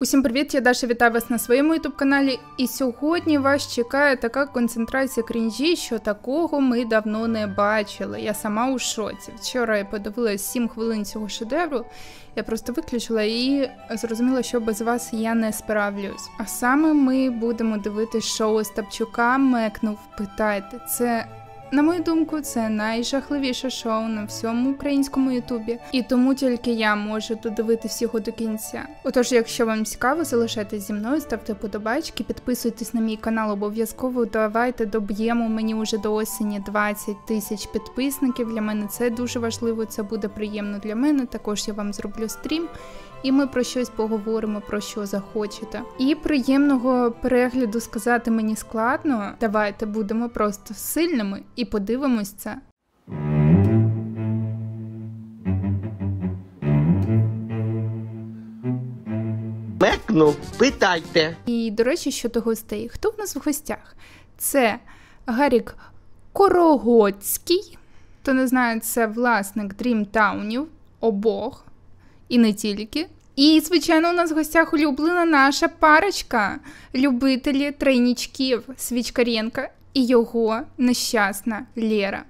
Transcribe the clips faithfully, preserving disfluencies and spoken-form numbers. Усім привіт, я Даша, вітаю вас на своєму ютуб-каналі. І сьогодні вас чекає така концентрація крінжі, що такого ми давно не бачили. Я сама у шоці. Вчора я подивилася сім хвилин цього шедевру, я просто виключила і зрозуміла, що без вас я не справлюсь. А саме ми будемо дивитися шоу Остапчука «Мекнув питайте». Це... На мою думку, це найжахливіше шоу на всьому українському ютубі, і тому тільки я можу додивитись його до кінця. Отож, якщо вам цікаво, залишайтесь зі мною, ставте подобайки, підписуйтесь на мій канал обов'язково, давайте доб'ємо мені уже до осені двадцять тисяч підписників, для мене це дуже важливо, це буде приємно для мене, також я вам зроблю стрім, і ми про щось поговоримо, про що захочете. І приємного перегляду сказати мені складно, давайте будемо просто сильними і подивимось це. Мекнув, питайте! І, до речі, щодо гостей. Хто в нас в гостях? Це Гарик Корогодський. Хто не знає, це власник Dream Town'ів, обох. І не тільки. І, звичайно, у нас в гостях улюблена наша парочка любителі тройнічків Свічкоренко і його нещасна Лера.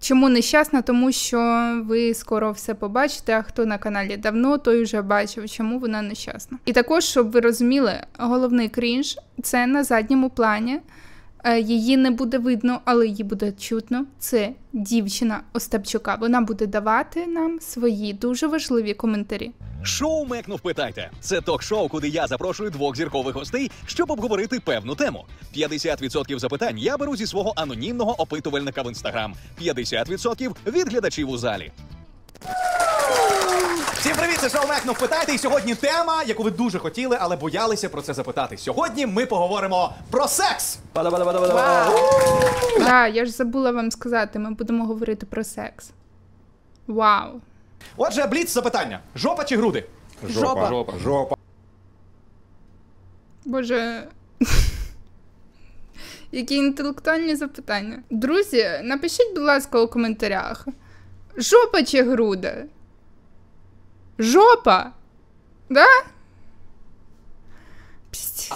Чому нещасна? Тому що ви скоро все побачите, а хто на каналі давно, той вже бачив, чому вона нещасна. І також, щоб ви розуміли, головний крінж – це на задньому плані. Її не буде видно, але її буде чутно. Це дівчина Остапчука. Вона буде давати нам свої дуже важливі коментарі. Шоу «Мекнув питайте» – це ток-шоу, куди я запрошую двох зіркових гостей, щоб обговорити певну тему. п'ятдесят відсотків запитань я беру зі свого анонімного опитувальника в Інстаграм. п'ятдесят відсотків від глядачів у залі. Всім привіт, це шоу «Мекнув питайте», і сьогодні тема, яку ви дуже хотіли, але боялися про це запитати. Сьогодні ми поговоримо про секс! Так, я ж забула вам сказати, ми будемо говорити про секс. Вау! Отже, бліц запитання. Жопа чи груди? Жопа. Жопа. Жопа. Боже... Які інтелектуальні запитання. Друзі, напишіть, будь ласка, у коментарях. Жопа чи груди? Жопа! Да?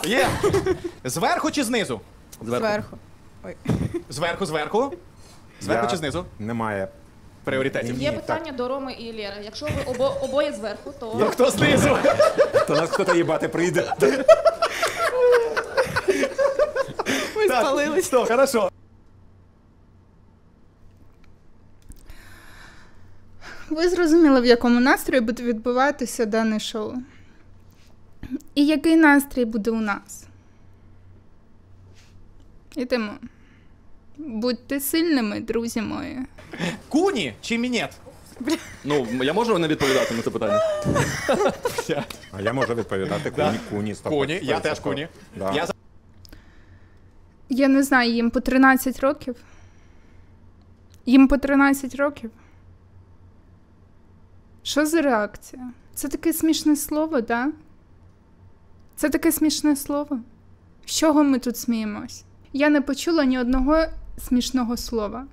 Є! Зверху чи знизу? Зверху. Ой. Зверху, зверху. Зверху чи знизу? Немає пріоритетів. Є питання до Роми і Лєри. Якщо ви обоє зверху, то... Ну хто знизу? То нас хто-то їбати прийде. Ми спалились. Так, хорошо. Ви зрозуміли, в якому настрої буде відбуватися дане шоу. І який настрій буде у нас. Ідемо. Будьте сильними, друзі мої. Куні чи мінет? Ну, я можу не відповідати на це питання? А я можу відповідати. Куні, куні. Куні, я теж куні. Я не знаю, їм по тринадцять років? Їм по тринадцять років? Що за реакція? Це таке смішне слово, да? Це таке смішне слово? З чого ми тут сміємось? Я не почула ні одного смішного слова.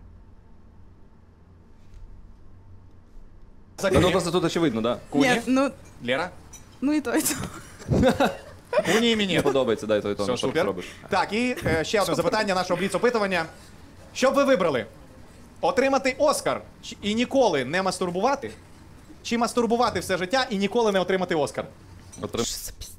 Ну просто тут очевидно, да? Куні? Лера? Ну і то, і то. Куні і мені. Подобається, да, і то, і то. Все, супер. Так, і ще одне запитання нашого бліц-опитування. Що б ви вибрали? Отримати Оскар і ніколи не мастурбувати? Чи мастурбувати все життя і ніколи не отримати Оскар? Отрим... Що за піздець?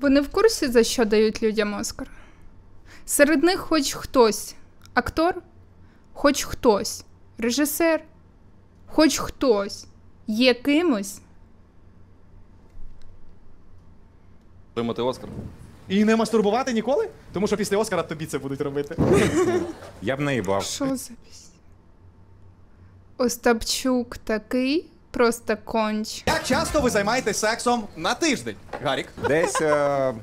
Вони в курсі, за що дають людям Оскар? Серед них хоч хтось. Актор? Хоч хтось. Режисер? Хоч хтось. Є кимось? Отримати Оскар? І не мастурбувати ніколи? Тому що після Оскара тобі це будуть робити. Я б наїбав. Що за пісня? Остапчук такий, просто конч. Як часто ви займаєтесь сексом на тиждень, Гарік? Десь е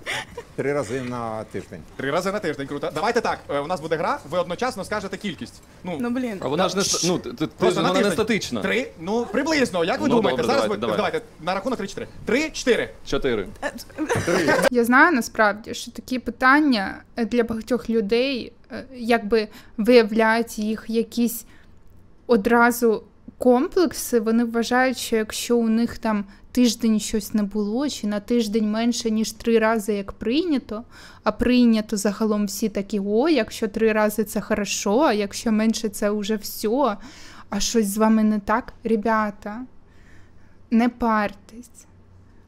три рази на тиждень. Три рази на тиждень, круто. Давайте так, у нас буде гра, ви одночасно скажете кількість. Ну, ну блін. А вона ж не, ну, ти, ти ж, вона не статична. Три, ну приблизно, як ви ну, думаєте? Добре, зараз давайте, ви, давайте. давайте, на рахунок три-чотири. Три-чотири. Чотири. Три. Я знаю насправді, що такі питання для багатьох людей, якби виявляють їх якісь одразу комплекси, вони вважають, що якщо у них там тиждень щось не було, чи на тиждень менше, ніж три рази, як прийнято, а прийнято загалом всі такі, о, якщо три рази це хорошо, а якщо менше це вже все, а щось з вами не так, ребята, не партесь.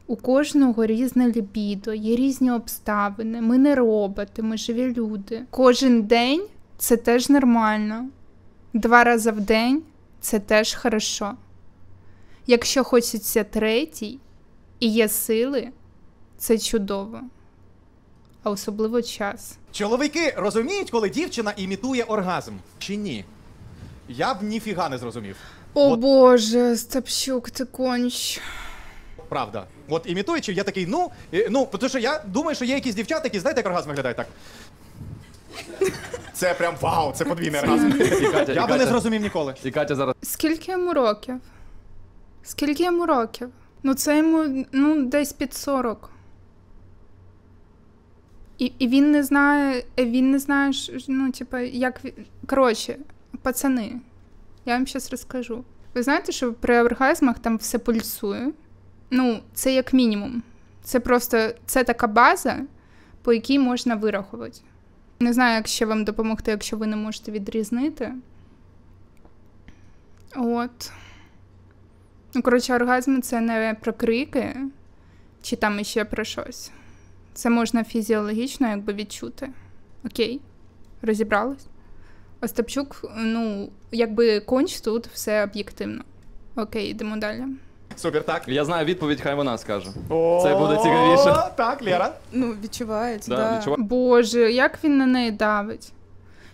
У кожного різне лібідо, є різні обставини, ми не роботи, ми живі люди. Кожен день – це теж нормально, два рази в день – це теж хорошо. Якщо хочеться третій і є сили, це чудово. А особливо час. Чоловіки розуміють, коли дівчина імітує оргазм, чи ні? Я б ніфіга не зрозумів. О От... боже, Остапчук, ти конч. Правда. От імітуючи, я такий, ну, ну, тому що я думаю, що є якісь дівчата, які, знаєте, як оргазм виглядає так. Це прям вау, це подвійний оргазм. Я би не зрозумів ніколи. І Катя зараз... Скільки йому років? Скільки йому років? Ну це йому, ну, десь під сорок. І, і він не знає, він не знає, ну, типа, як... Коротше, пацани, я вам щас розкажу. Ви знаєте, що при оргазмах там все пульсує? Ну, це як мінімум. Це просто, це така база, по якій можна вирахувати. Не знаю, як ще вам допомогти, якщо ви не можете відрізнити. От. Ну, коротше, оргазми – це не про крики, чи там іще про щось. Це можна фізіологічно, якби, відчути. Окей? Розібрались? Остапчук, ну, якби, конч тут, все об'єктивно. Окей, йдемо далі. Супер, так. Я знаю відповідь, хай вона скаже. Це буде цікавіше. Так, Лера. Ну, відчувається, так. Боже, як він на неї давить.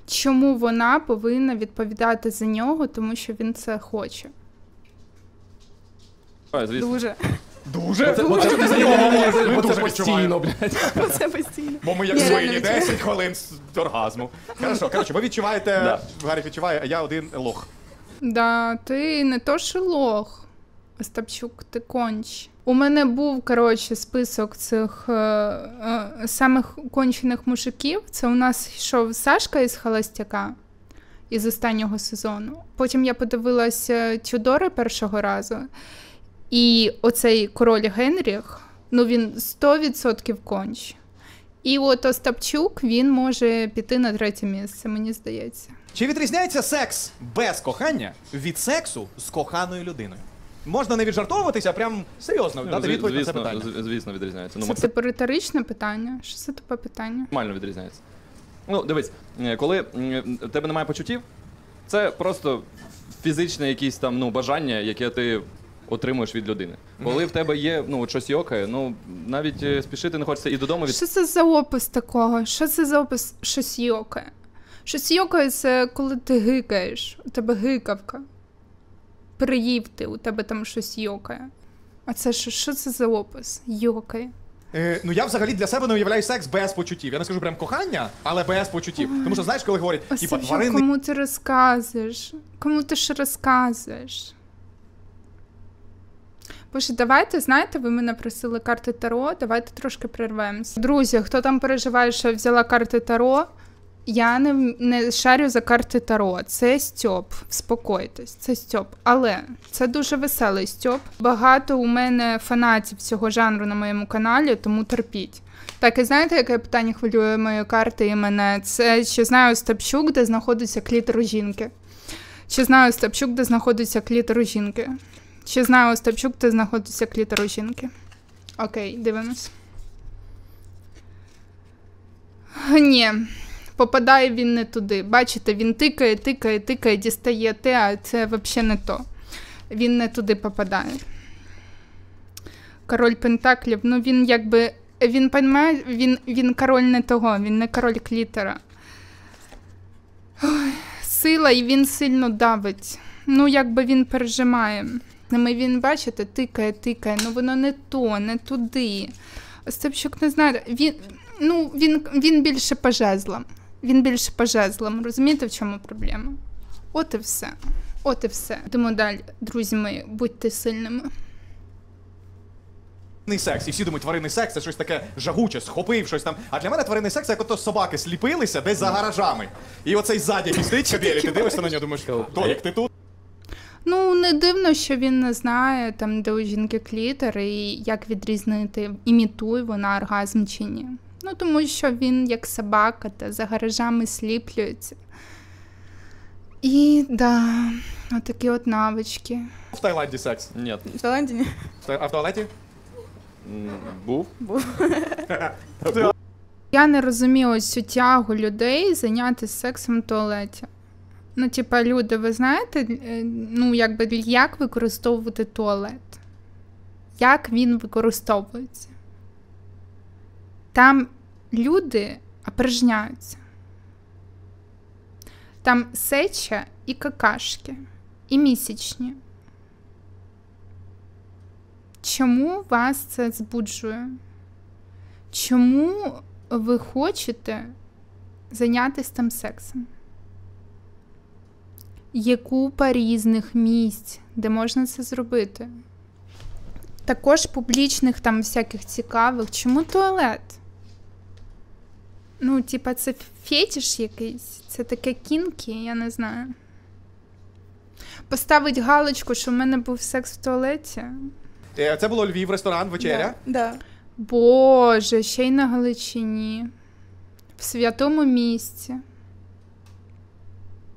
Чому вона повинна відповідати за нього, тому що він це хоче. Дуже. Дуже? Дуже постійно, блядь. Оце постійно. Бо ми як свині, десять хвилин оргазму. Хорошо, коротше, ви відчуваєте, Гарик відчуває, а я один лох. Да, ти не то що лох. Остапчук, ти конч. У мене був, коротше, список цих е, е, самих кончених мужиків. Це у нас йшов Сашка із Холостяка, із останнього сезону. Потім я подивилася Тюдори першого разу. І оцей король Генріх, ну він сто відсотків конч. І от Остапчук, він може піти на третє місце, мені здається. Чи відрізняється секс без кохання від сексу з коханою людиною? Можна не віджартовуватися, а прям серйозно дати відповідь на це питання. Звісно, відрізняється. Це типу риторичне питання? Що це тупе питання? Нормально відрізняється. Ну, дивись, коли в тебе немає почуттів, це просто фізичне якісь там, ну, бажання, яке ти отримуєш від людини. Коли в тебе є, ну, щось йокає, ну, навіть спішити не хочеться і додому від... Що це за опис такого? Що це за опис щось йокає? Щось йокає – це коли ти гикаєш, у тебе гикавка. Приїв ти, у тебе там щось йокає. А це що, що це за опис? Йокає. Е, ну я взагалі для себе не уявляю секс без почуттів. Я не скажу прям кохання, але без почуттів. Ой. Тому що знаєш, коли говорять, типа тварини... Кому ти розказуєш? Кому ти ж розказуєш? Боже, давайте, знаєте, ви мене просили карти Таро, давайте трошки прервемося. Друзі, хто там переживає, що я взяла карти Таро, я не, не шарю за карти Таро. Це стьоп. Вспокойтесь, це стьоп. Але це дуже веселий стьоп. Багато у мене фанатів цього жанру на моєму каналі, тому терпіть. Так, і знаєте, яке питання хвилює мої карти і мене? Це чи знаю Остапчук, де знаходиться клітор жінки? Чи знаю Остапчук, де знаходиться клітор жінки? Чи знаю Остапчук, де знаходиться клітор жінки? Окей, дивимось. Ні. Попадає він не туди. Бачите, він тикає, тикає, тикає, дістає те, а це взагалі не то. Він не туди попадає. Король Пентаклів, ну він якби, він розуміє, він, він король не того, він не король клітера. Ой, сила, і він сильно давить. Ну якби він пережимає. І він, бачите, тикає, тикає, ну воно не то, не туди. Остапчук не знає, він, ну, він, він більше по жезлам. Він більше по жезлам, розумієте, в чому проблема? От і все, от і все. Йдемо далі, друзі мої, будьте сильними. Тваринний секс, і всі думають, тваринний секс – це щось таке жагуче, схопив, щось там. А для мене тваринний секс – це як ото собаки сліпилися десь за гаражами. І оцей ззаді містить, білі, ти дивишся на нього, думаєш, то як ти тут? Ну, не дивно, що він не знає, там, де у жінки клітер, і як відрізнити, імітує вона оргазм чи ні. Ну, тому що він як собака, та за гаражами сліплюється. І, да, отакі от навички. В Таїланді секс? Ні. В Таїланді ні. А в туалеті? Був. Був. Я не розумію ось цю тягу людей зайнятися сексом в туалеті. Ну, типа, люди, ви знаєте, ну, якби, як використовувати туалет? Як він використовується? Там люди опорожняються. Там сеча і какашки, і місячні. Чому вас це збуджує? Чому ви хочете зайнятися там сексом? Є купа різних місць, де можна це зробити. Також публічних там всяких цікавих. Чому туалет? Ну, типа, це фетиш якийсь? Це таке кінкі? Я не знаю. Поставить галочку, що в мене був секс в туалеті? Це було Львів, ресторан, вечеря? Да. Да. Боже, ще й на Галичині. В святому місці.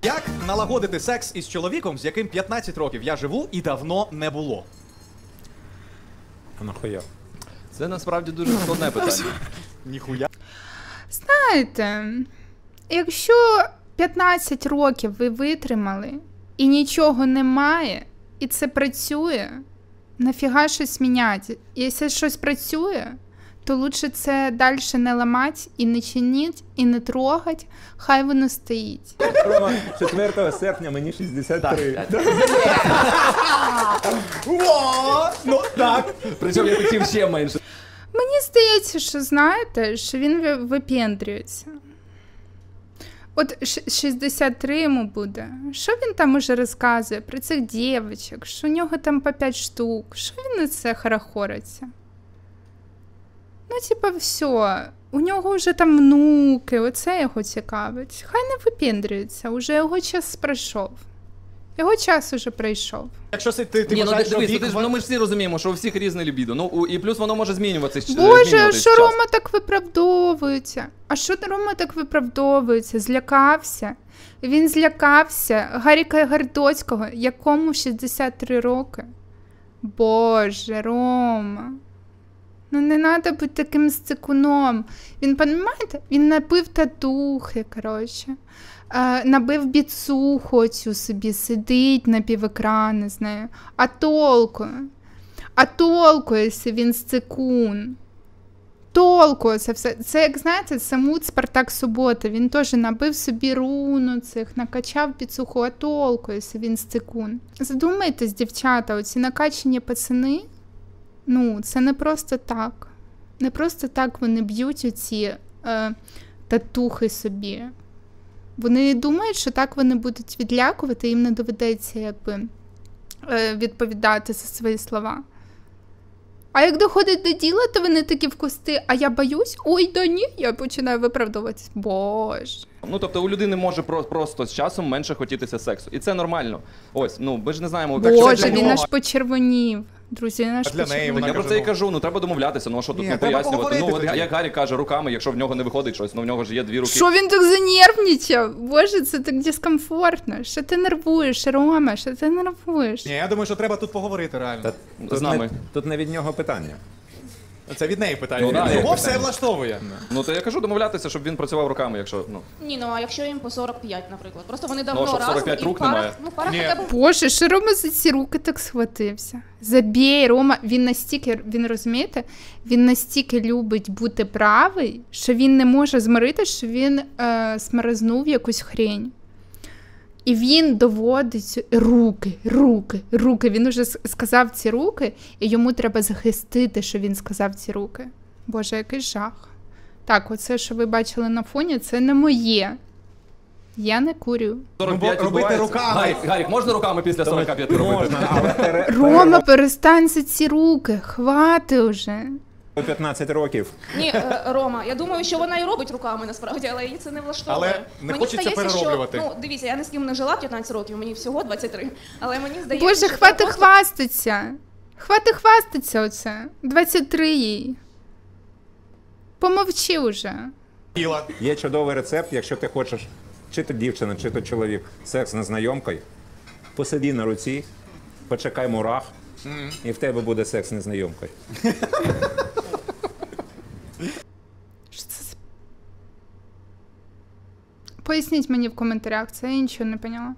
Як налагодити секс із чоловіком, з яким п'ятнадцять років я живу і давно не було? А нахуя? Це насправді дуже складне питання. Ніхуя. Знаєте, якщо п'ятнадцять років ви витримали і нічого немає, і це працює, нафіга щось міняти? Якщо щось працює, то лучше це далі не ламати, і не чинити, і не трогати, хай воно стоїть. Рома, четвертого серпня мені шістдесят три. Ну так, причому я хотів ще менше. Мені здається, що знаєте, що він випендрюється. От шістдесят три йому буде. Що він там уже розказує про цих дівчинок, що у нього там по п'ять штук, що він на це хорохориться? Ну, типа, все, у нього вже там внуки, оце його цікавить. Хай не випіндрюється, уже його час пройшов. Його час уже пройшов. Якщо ти, ти, ти Ні, вважаєш, ну, дивись, що... Ти ж, ну, ми ж всі розуміємо, що у всіх різне лібідо. Ну, і плюс воно може змінюватися. Боже, а що Рома так виправдовується? А що Рома так виправдовується? Злякався. Він злякався Гарика Корогодського, якому шістдесят три роки. Боже, Рома. Ну, не треба бути таким цикуном. Він, розумієте, він набив татухи, коротше. Е, набив біцуху оцю собі, сидить на півекрани з нею. А толку? А толку, якщо він цикун? Толку це все. Це, як знаєте, самут Спартак Субота. Він теж набив собі руну цих, накачав біцуху. А толку, якщо він цикун? Задумайтесь, дівчата, оці накачані пацани. Ну, це не просто так. Не просто так вони б'ють оці е, татухи собі. Вони думають, що так вони будуть відлякувати, їм не доведеться якби е, відповідати за свої слова. А як доходить до діла, то вони такі в кусти, а я боюсь, ой, да ні, я починаю виправдовуватись. Боже. Ну, тобто, у людини може про просто з часом менше хотітися сексу. І це нормально. Ось, ну, ми ж не знаємо... Боже, він аж почервонів. Друзі, наш для неї вона я про це і кажу, ну треба домовлятися, ну а що тут не пояснювати. Ну, от, як Гарік каже, руками, якщо в нього не виходить щось, ну в нього ж є дві руки. Що він так занервничав? Боже, це так дискомфортно. Що ти нервуєш, Рома, що ти нервуєш? Ні, я думаю, що треба тут поговорити реально. Та, тут, з нами. Не, тут не від нього питання. Це від неї питання. Ну, да, Його питання. Все влаштовує. Ну то я кажу домовлятися, щоб він працював руками, якщо, ну. Ні, ну а якщо їм по сорок п'ять, наприклад. Просто вони давно разом. Ну, сорок п'ять рук немає. Ну, пара хоча б. Боже, що Рома за ці руки так схватився. Забій, Рома, він настільки, він розумієте, він настільки любить бути правий, що він не може змирити, що він е, смаризнув якусь хрень. І він доводить руки, руки, руки. Він уже сказав ці руки, і йому треба захистити, що він сказав ці руки. Боже, який жах. Так, оце, що ви бачили на фоні, це не моє. Я не курю. Робити руками. Гарік, можна руками після сорока п'яти робити? Рома, перестань за ці руки, хвати вже. п'ятнадцять років. Ні, Рома, я думаю, що вона і робить руками насправді, але її це не влаштовує. Але не мені хочеться здається, перероблювати. Що, ну, дивіться, я ні з ким не жила п'ятнадцять років, мені всього двадцять три. Але мені здається, Боже, що хвати просто... хваститься. Хвати хваститься оце. двадцять три їй. Помовчи уже. Є чудовий рецепт, якщо ти хочеш, чи то дівчина, чи то чоловік, секс з незнайомкою, посиди на руці, почекай мурах, і в тебе буде секс з незнайомкою. Поясніть мені в коментарях, це я нічого не поняла.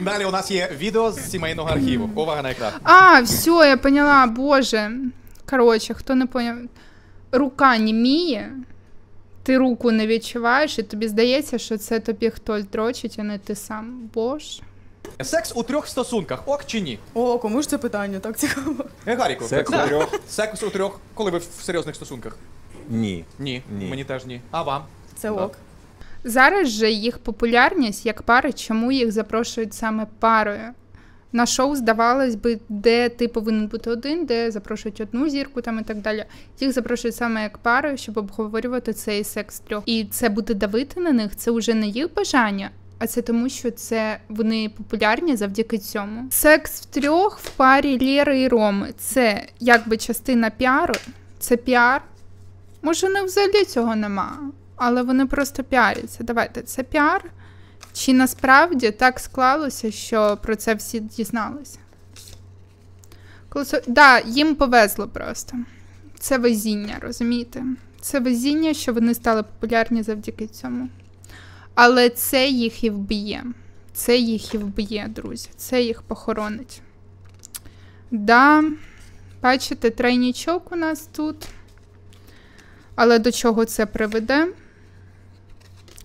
Далі у нас є відео з сімейного архіву. Увага на екран. А, все, я поняла, боже. Коротше, хто не поняв. Рука німіє, ти руку не відчуваєш, і тобі здається, що це тобі хтось дрочить, а не ти сам. Боже. Секс у трьох стосунках, ок чи ні? О, кому ж це питання, так цікаво. Гаріку, секс у трьох. Секс у трьох, коли ви в серйозних стосунках? Ні. Ні, мені теж ні. А вам? Це ок. Зараз же їх популярність як пари, чому їх запрошують саме парою. На шоу, здавалось би, де ти повинен бути один, де запрошують одну зірку там і так далі. Їх запрошують саме як парою, щоб обговорювати цей секс трьох. І це буде давити на них, це вже не їх бажання, а це тому, що це вони популярні завдяки цьому. Секс в трьох в парі Лєри і Роми. Це якби частина піару, це піар. Може, не взагалі цього нема. Але вони просто піаряться. Давайте, це піар? Чи насправді так склалося, що про це всі дізналися? Колосо... Да, їм повезло просто. Це везіння, розумієте? Це везіння, що вони стали популярні завдяки цьому. Але це їх і вб'є. Це їх і вб'є, друзі. Це їх похоронить. Да, бачите, тройнічок у нас тут. Але до чого це приведе?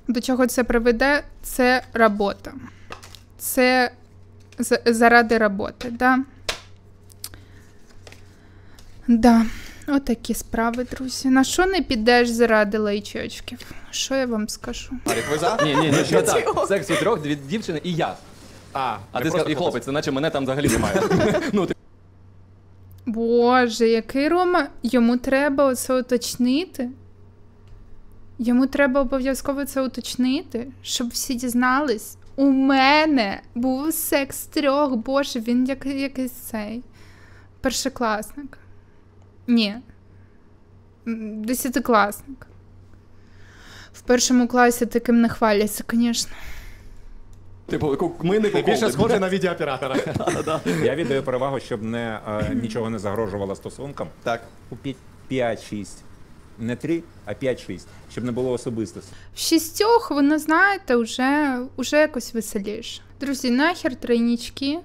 До чого це приведе? Це робота. Це заради роботи, да? Да, отакі справи, друзі. На що не підеш заради лайчочків? Що я вам скажу? Гарик, ви за? Ні, ні, ні, що так. Секс у трьох, дві дівчини і я. А, а ти сказав, і хлопець, іначе мене там взагалі немає. Боже, який Рома? Йому треба оце уточнити. Йому треба обов'язково це уточнити, щоб всі дізнались. У мене був секс трьох, боже, він як, якийсь цей першокласник. Ні. Десятикласник. В першому класі таким не хваляться, звісно. Типу, ми не більше схоже на відеооператора. Я віддаю перевагу, щоб не, е, нічого не загрожувало стосункам. Так. У п'ять-шість. Не три, а п'ять-шість. Щоб не було особистості. В шістьох, воно, знаєте, вже, вже якось веселіше. Друзі, нахер тройнічки.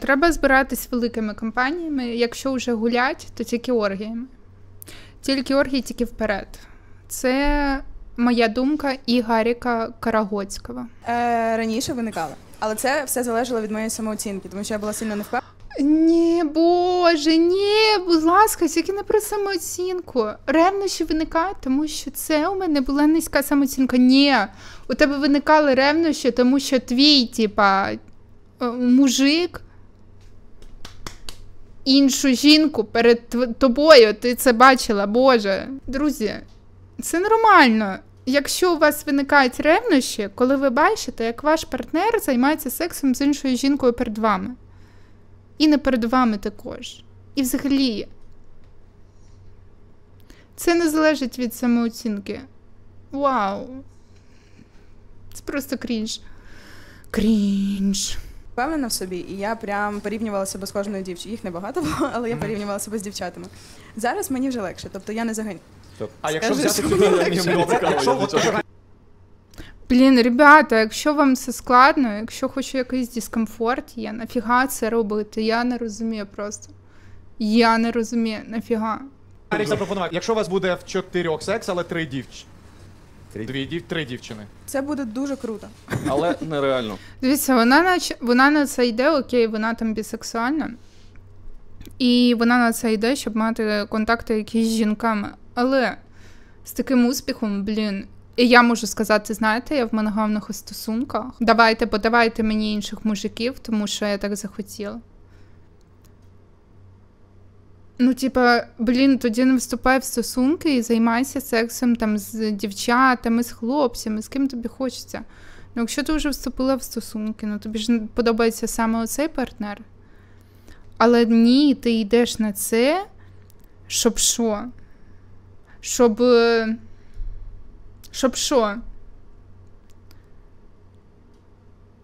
Треба збиратись великими компаніями. Якщо вже гулять, то тільки оргіями. Тільки оргії, тільки вперед. Це... моя думка і Гарика Корогодського. Е, раніше виникала, але це все залежало від моєї самооцінки, тому що я була сильно невпевнена. Ні, боже, ні, будь ласка, тільки не про самооцінку. Ревнощі виникають, тому що це у мене була низька самооцінка. Ні, у тебе виникали ревнощі, тому що твій, типа, мужик іншу жінку перед тобою, ти це бачила, боже. Друзі, це нормально. Якщо у вас виникають ревнощі, коли ви бачите, як ваш партнер займається сексом з іншою жінкою перед вами. І не перед вами також. І взагалі. Це не залежить від самооцінки. Вау. Це просто крінж. Крінж. Впевнена в собі, і я прям порівнювала себе з кожною дівчиною. Їх небагато було, але я порівнювала себе з дівчатами. Зараз мені вже легше, тобто я не загиню. А якщо взяти цю... Блін, ребята, якщо вам це складно, якщо хочу якийсь дискомфорт, є, нафіга це робити? Я не розумію просто. Я не розумію, нафіга. Гарик запропонував, якщо у вас буде в чотирьох секс, але три дівчини. Дві дів... Три дівчини. Це буде дуже круто. Але нереально. Дивіться, вона на, вона на це йде, окей, вона там бісексуальна. І вона на це йде, щоб мати контакти якісь з жінками. Але з таким успіхом, блін, і я можу сказати, знаєте, я в моногамних стосунках. Давайте, подавайте мені інших мужиків, тому що я так захотіла. Ну, типа, блін, тоді не вступай в стосунки і займайся сексом там з дівчатами, з хлопцями, з ким тобі хочеться. Ну, якщо ти вже вступила в стосунки, ну, тобі ж подобається саме оцей партнер. Але ні, ти йдеш на це, щоб що? Щоб... Щоб що?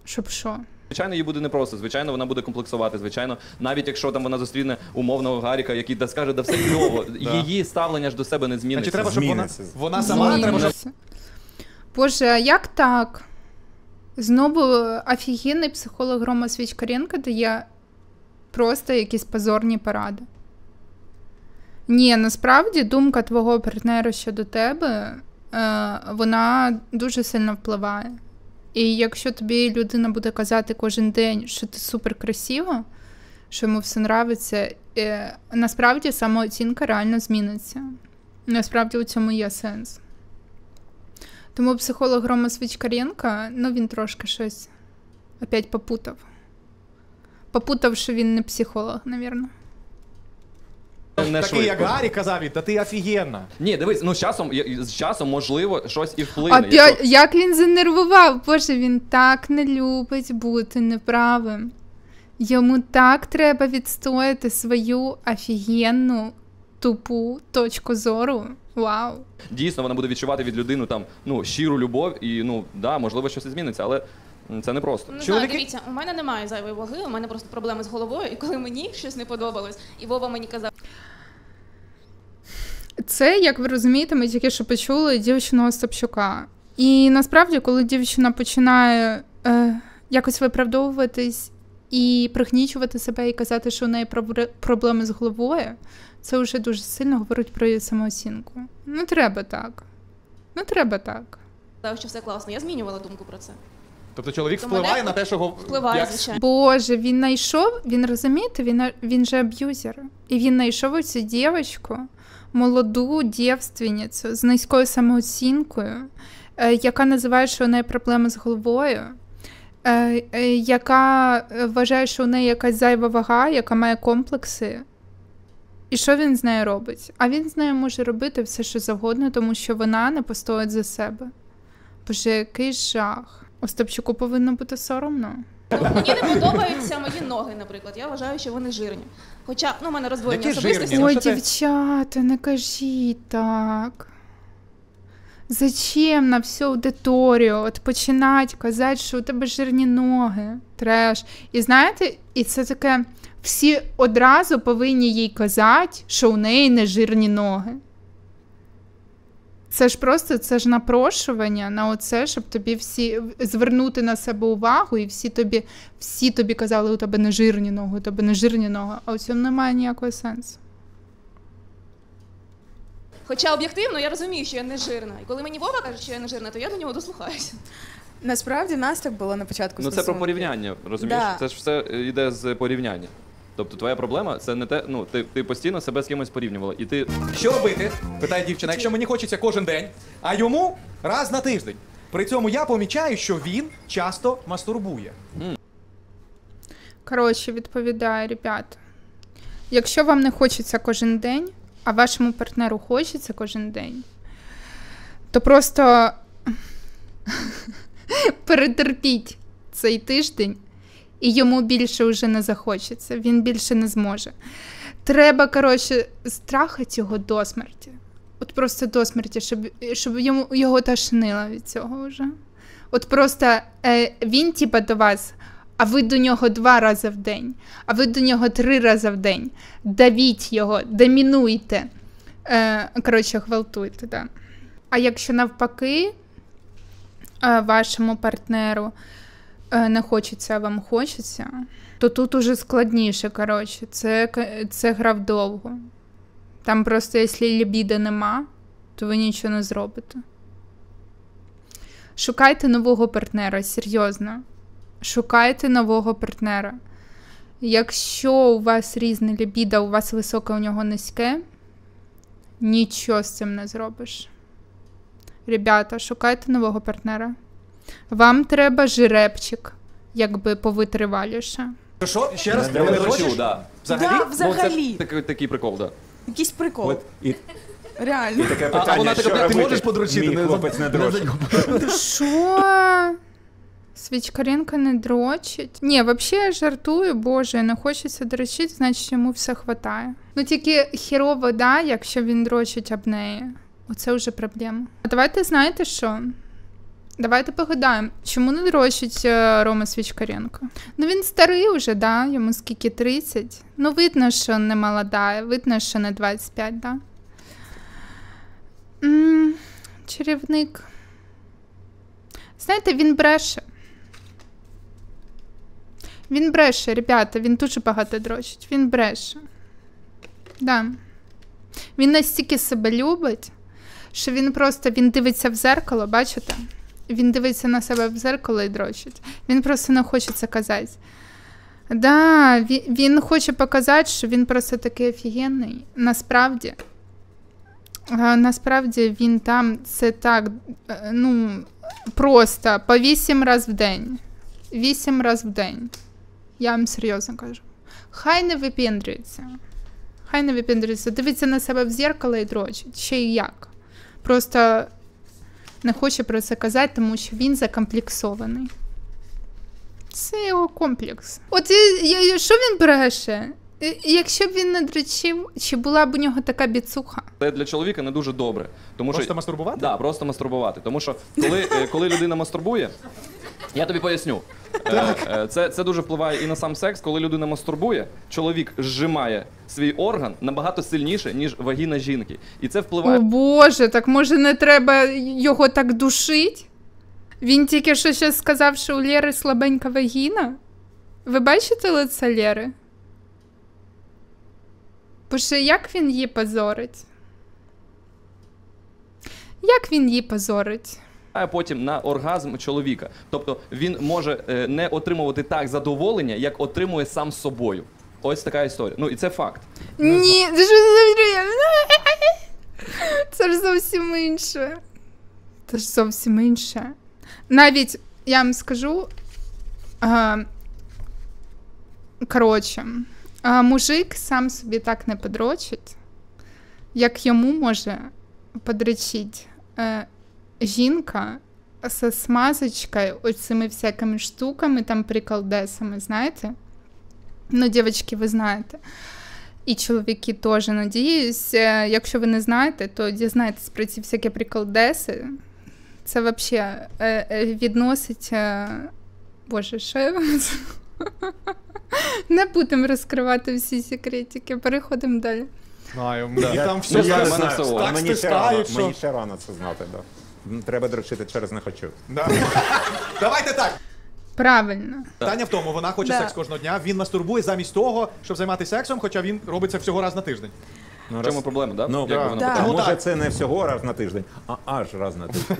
Щоб що? Звичайно, їй буде непросто, звичайно, вона буде комплексувати, звичайно, навіть якщо там вона зустріне умовного Гаріка, який да, скаже, да все кльово, її ставлення ж до себе не зміниться. Треба, щоб вона, вона сама треба... Боже, а як так? Знову офігенний психолог Рома Свічкоренко дає просто якісь позорні поради. Ні, насправді, думка твого партнера щодо тебе, вона дуже сильно впливає. І якщо тобі людина буде казати кожен день, що ти суперкрасива, що йому все нравиться, насправді самооцінка реально зміниться. Насправді у цьому є сенс. Тому психолог Рома Свічкоренко, ну він трошки щось опять попутав. Попутав, що він не психолог, мабуть. Такий, як Гарі казав, та ти офігенна. Ні, дивись, ну з часом, з часом можливо, щось і вплине. А якщо... Як він занервував? Боже, він так не любить бути неправим. Йому так треба відстояти свою офігенну, тупу точку зору. Вау. Дійсно, вона буде відчувати від людини там, ну, щиру любов і, ну, да, можливо, щось зміниться, але... Це не просто. Ну, чоловіки... так, дивіться, у мене немає зайвої ваги, у мене просто проблеми з головою, і коли мені щось не подобалось, і Вова мені казав... Це, як ви розумієте, ми тільки що почули дівчину Остапчука. І насправді, коли дівчина починає е, якось виправдовуватись і пригнічувати себе, і казати, що у неї проблеми з головою, це вже дуже сильно говорить про її самооцінку. Ну, треба так. Ну, треба так. Так, що все класно. Я змінювала думку про це. Тобто чоловік впливає на те, що його... Впливає, звичайно. Боже, він знайшов, він розумієте, він, він же аб'юзер. І він знайшов оцю дівчинку, молоду дівственницю з низькою самооцінкою, яка називає, що у неї проблеми з головою, яка вважає, що у неї якась зайва вага, яка має комплекси. І що він з нею робить? А він з нею може робити все, що завгодно, тому що вона не постоїть за себе. Боже, який жах. Остапчуку повинно бути соромно. Мені не подобаються мої ноги, наприклад. Я вважаю, що вони жирні. Хоча, ну, в мене роздвоєння особистості. Ой, дівчата, не кажіть так. Зачем на всю аудиторію от починати казати, що у тебе жирні ноги? Треш. І знаєте, і це таке, всі одразу повинні їй казати, що у неї не жирні ноги. Це ж просто, це ж напрошування на оце, щоб тобі всі, звернути на себе увагу, і всі тобі, всі тобі казали, у тебе не жирні ноги, у тебе не жирні ноги, а у цьому немає ніякого сенсу. Хоча об'єктивно я розумію, що я не жирна, і коли мені Вова каже, що я не жирна, то я до нього дослухаюся. Насправді, нас так було на початку стосунків. Ну це про порівняння, розумієш? Да. Це ж все йде з порівняння. Тобто твоя проблема це не те, ну, ти, ти постійно себе з кимось порівнювала, і ти... Що робити, питає дівчина, якщо мені хочеться кожен день, а йому раз на тиждень. При цьому я помічаю, що він часто мастурбує. Коротше, відповідає, ребята, якщо вам не хочеться кожен день, а вашому партнеру хочеться кожен день, то просто перетерпіть цей тиждень. І йому більше вже не захочеться, він більше не зможе. Треба, коротше, страхати його до смерті. От просто до смерті, щоб, щоб йому, його тошнило від цього вже. От просто е, він, типа, до вас, а ви до нього два рази в день, а ви до нього три рази в день. Давіть його, домінуйте. Е, коротше, гвалтуйте, да. А якщо навпаки, е, вашому партнеру не хочеться, а вам хочеться, то тут уже складніше, коротше. Це, це гра вдовго. Там просто, якщо лібіда нема, то ви нічого не зробите. Шукайте нового партнера, серйозно. Шукайте нового партнера. Якщо у вас різна лібіда, у вас високе, у нього низьке, нічого з цим не зробиш. Ребята, шукайте нового партнера. Вам треба жеребчик, якби повитриваліше. Що? Ще раз? Я не хочу, да. Взагалі? Да, взагалі. Це так, такий прикол, да. Якийсь прикол. От, і... Реально. І таке питання, а вона така, ти можеш подручити? Мій хлопець не дрочить. Що? Свічкоренко не дрочить? Ні, взагалі я жартую, боже, не хочеться дрочити, значить йому все хватає. Ну тільки хірово, да, якщо він дрочить об неї. Оце вже проблема. А давайте, знаєте що? Давайте погадаємо, чому не дрочить Рома Свічкоренко? Ну він старий вже, да? Йому скільки, тридцять? Ну видно, що не молода, видно, що не двадцять п'ять, да? М-м, чарівник. Знаєте, він бреше. Він бреше, ребята, він дуже багато дрочить. Він бреше. Да. Він настільки себе любить, що він просто, він дивиться в зеркало, бачите? Він дивиться на себе в зеркало і дрочить. Він просто не хоче це казати. Да, він, він хоче показати, що він просто такий офігенний. Насправді, насправді він там, це так, ну, просто по вісім раз в день. Вісім раз в день. Я вам серйозно кажу. Хай не випіндрюється. Хай не випіндрюється. Дивиться на себе в зеркало і дрочить. Ще і як. Просто... не хоче про це казати, тому що він закомплексований. Це його комплекс. От що він бреше? Якщо б він не дрочив, чи була б у нього така біцуха? Це для чоловіка не дуже добре. Тому просто що... мастурбувати? Так, да, просто мастурбувати. Тому що коли, коли людина мастурбує, я тобі поясню. Це, це дуже впливає і на сам секс. Коли людина мастурбує, чоловік зжимає свій орган набагато сильніше, ніж вагіна жінки. І це впливає... О боже, так може не треба його так душити? Він тільки що ще сказав, що у Лєри слабенька вагіна? Ви бачите лице Лєри? Боже, як він її позорить? Як він її позорить? А потім на оргазм чоловіка. Тобто він може е, не отримувати так задоволення, як отримує сам собою. Ось така історія. Ну і це факт. Ні, це ж, це ж зовсім інше. Це ж зовсім інше. Навіть, я вам скажу, а, коротше, а, мужик сам собі так не подрочить, як йому може подрочить е, жінка со смазочкой, оцими всякими штуками, там приколдесами, знаєте? Ну, дівчатки, ви знаєте. І чоловіки теж, надіюсь. Якщо ви не знаєте, то дізнайтесь про ці всякі приколдеси. Це взагалі відносить... Боже, що я вам... Не будемо розкривати всі секретики, переходимо далі. Знаю, і там все я знаю. Так стискають, що... Мені ще рано це знати, так. Треба дрочити через не хочу. Давайте так. Правильно. Питання в тому, вона хоче секс кожного дня, він мастурбує замість того, щоб займатися сексом, хоча він робить це всього раз на тиждень. В чому проблема, так? Може це не всього раз на тиждень, а аж раз на тиждень.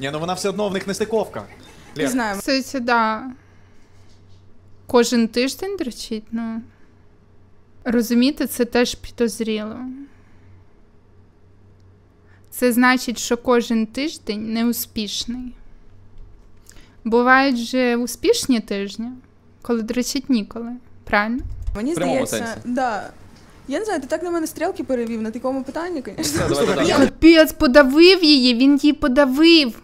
Ні, ну вона все одно, в них не стиковка. Не знаю. Це, да. Кожен тиждень дрочить, ну. Розумієте, це теж підозріло. Це значить, що кожен тиждень неуспішний. Бувають же успішні тижні, коли дрочить ніколи. Правильно? Мені здається, да. Я не знаю, ти так на мене стрілки перевів, на такому питанні, звісно. Капець, подавив її, він її подавив.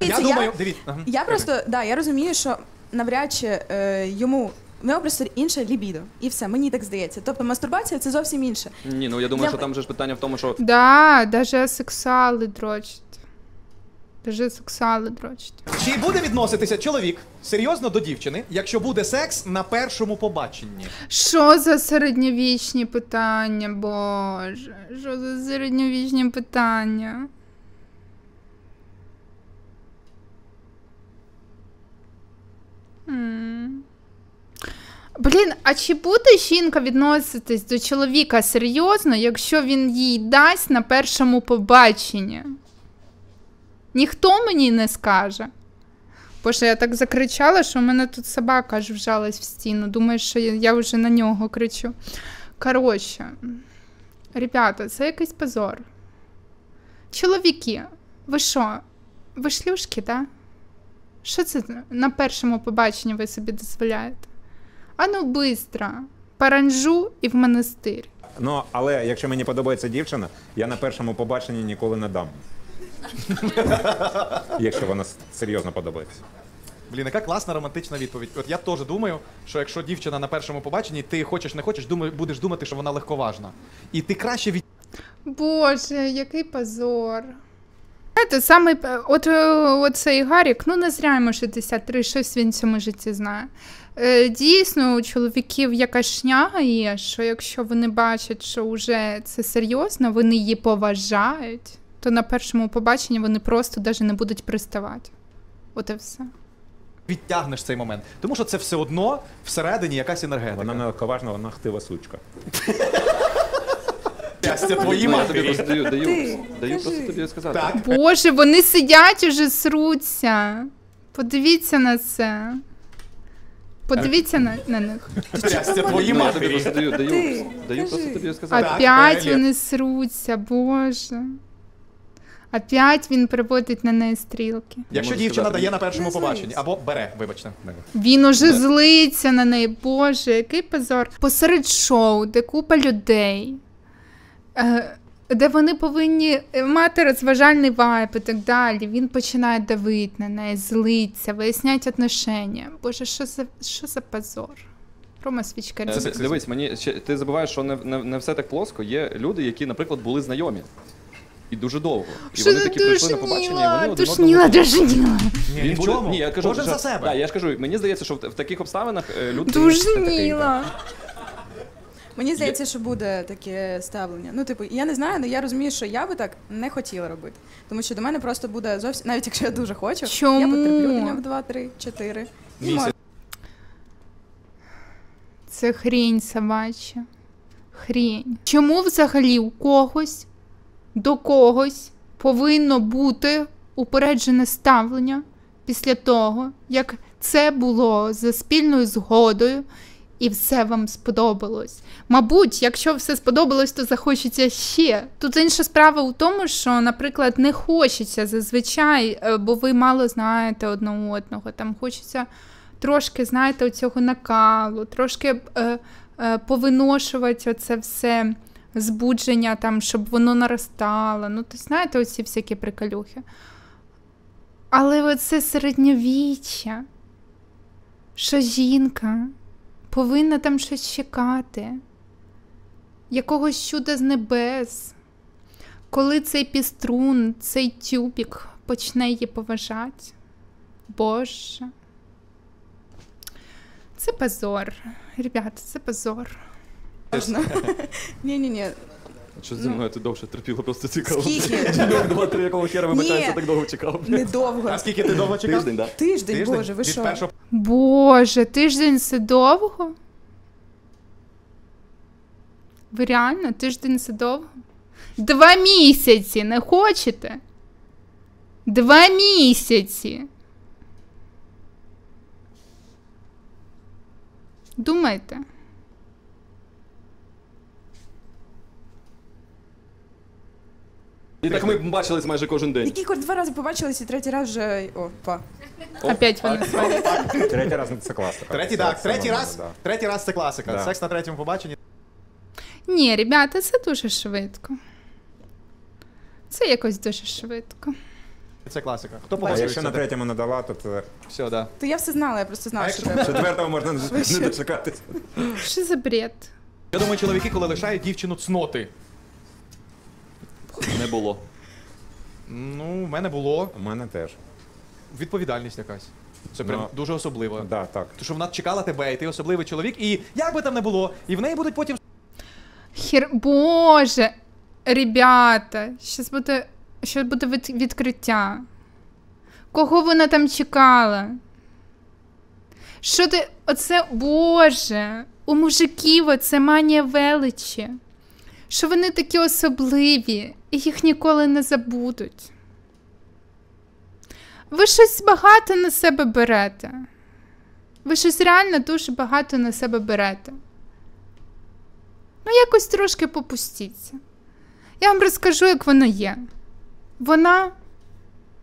Я думаю, дивіться. Я просто, да, я розумію, що навряд чи йому... У нього просто інше лібідо. І все, мені так здається. Тобто мастурбація – це зовсім інше. Ні, ну я думаю, я... що там же ж питання в тому, що... Да, навіть асексуали дрочать. Навіть асексуали дрочать. Чи буде відноситися чоловік серйозно до дівчини, якщо буде секс на першому побаченні? Що за середньовічні питання, боже? Що за середньовічні питання? Ммм... Блін, а чи буде жінка відноситись до чоловіка серйозно, якщо він їй дасть на першому побаченні? Ніхто мені не скаже. Боже, я так закричала, що в мене тут собака аж вжалась в стіну. Думаю, що я вже на нього кричу. Коротше, ребята, це якийсь позор. Чоловіки, ви що, ви шлюшки, так? Що це на першому побаченні ви собі дозволяєте? А ну бистро. Паранжу і в монастир. Ну, але якщо мені подобається дівчина, я на першому побаченні ніколи не дам. Якщо вона серйозно подобається. Блін, яка класна романтична відповідь. От я теж думаю, що якщо дівчина на першому побаченні, ти хочеш не хочеш, думаю, будеш думати, що вона легковажна. І ти краще від... Боже, який позор. Знаєте, саме, от, от цей Гарік, ну не зря йому шістдесят три, щось він в цьому житті знає. Дійсно, у чоловіків якась шняга є, що якщо вони бачать, що вже це серйозно, вони її поважають, то на першому побаченні вони просто навіть не будуть приставати. От і все. Відтягнеш цей момент, тому що це все одно всередині якась енергетика. Вона не легковажна, вона хтива сучка. Щастя твої матері. Даю, даю, даю просто тобі сказати. Так. Боже, вони сидять уже, сруться. Подивіться на це. Подивіться на, на них. Щастя твої матері. Просто даю, даю, даю просто тобі сказати. Опять вони сруться, боже. Опять він приводить на неї стрілки. Якщо дівчина дає на першому побаченні, або бере, вибачте. Він уже злиться на неї, боже, який позор. Посеред шоу, де купа людей, де вони повинні мати розважальний вайб і так далі, він починає давити на неї, злиться, вияснять отношення. Боже, що за, що за позор. Рома Свічкоренко. Дивись, мені, ти забуваєш, що не, не, не все так плоско. Є люди, які, наприклад, були знайомі. І дуже довго. І вони такі прийшли на побачення, і вони душніла, душніла. Ні, нічого. Ні, я кажу, кожен за себе. Так, я ж кажу, мені здається, що в, в таких обставинах люди... Душніла. Мені здається, що буде таке ставлення. Ну, типу, я не знаю, але я розумію, що я би так не хотіла робити. Тому що до мене просто буде зовсім... Навіть якщо я дуже хочу, чому? Я потерплю дня в два, три, чотири. Місяць. Це хрінь собача. Хрінь. Чому взагалі у когось... До когось повинно бути упереджене ставлення після того, як це було за спільною згодою і все вам сподобалось. Мабуть, якщо все сподобалось, то захочеться ще. Тут інша справа у тому, що, наприклад, не хочеться зазвичай, бо ви мало знаєте одного одного. Там хочеться трошки, знаєте, оцього накалу, трошки е, е, повиношувати оце все... збудження, там, щоб воно наростало. Ну, то знаєте, оці всякі приколюхи. Але оце середньовіччя, що жінка повинна там щось чекати, якогось чуда з небес, коли цей піструн, цей тюбік почне її поважати. Боже. Це позор. Ребята, це позор. Ні-ні-ні. Що зі мною ти довше терпіла, просто цікаво. Скільки? Два-три, якого хера вибачається, так довго чекав. Не довго. А скільки ти довго чекав? Тиждень, так? Тиждень, боже, ви що? Боже, тиждень це довго? Ви реально? Тиждень це довго? Два місяці, не хочете? Два місяці. Думайте. І так ми бачились майже кожен день. Який два рази побачились, і третій раз вже... Опа. Опять вони сварять. Третій раз це класика. Третій, так, третій раз, третій раз це класика. Секс на третьому побаченні. Ні, ребята, це дуже швидко. Це якось дуже швидко. Це класика. Хто побачив? Якщо на третьому не дала, то це... Все, да. То я все знала, я просто знала, що... Четвертого можна не дочекатися. Що за бред? Я думаю, чоловіки, коли лишають дівчину цноти. Не було. Ну, в мене було. У мене теж. Відповідальність якась. Це прям no. дуже особливо. Да, так. Тому що вона чекала тебе, і ти особливий чоловік, і як би там не було, і в неї будуть потім... Хер... Боже! Ребята, щас буде... щас буде відкриття. Кого вона там чекала? Що ти... Оце... Боже! У мужиків оце манія величі. Що вони такі особливі, і їх ніколи не забудуть. Ви щось багато на себе берете. Ви щось реально дуже багато на себе берете. Ну, якось трошки попустіться. Я вам розкажу, як воно є. Вона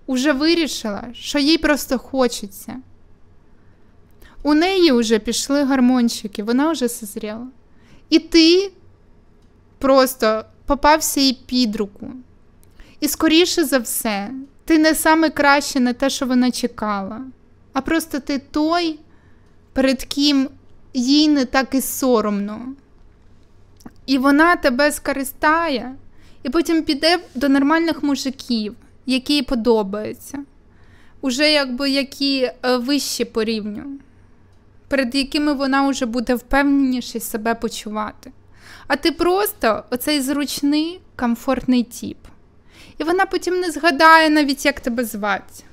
вже вирішила, що їй просто хочеться. У неї вже пішли гармонщики, вона вже созріла. І ти просто попався їй під руку. І скоріше за все, ти не саме краще, не те, що вона чекала, а просто ти той, перед ким їй не так і соромно. І вона тебе скористає, і потім піде до нормальних мужиків, які їй подобаються. Уже якби які вищі по рівню, перед якими вона вже буде впевненіше себе почувати. А ти просто оцей зручний, комфортний тіп. І вона потім не згадає навіть, як тебе звати.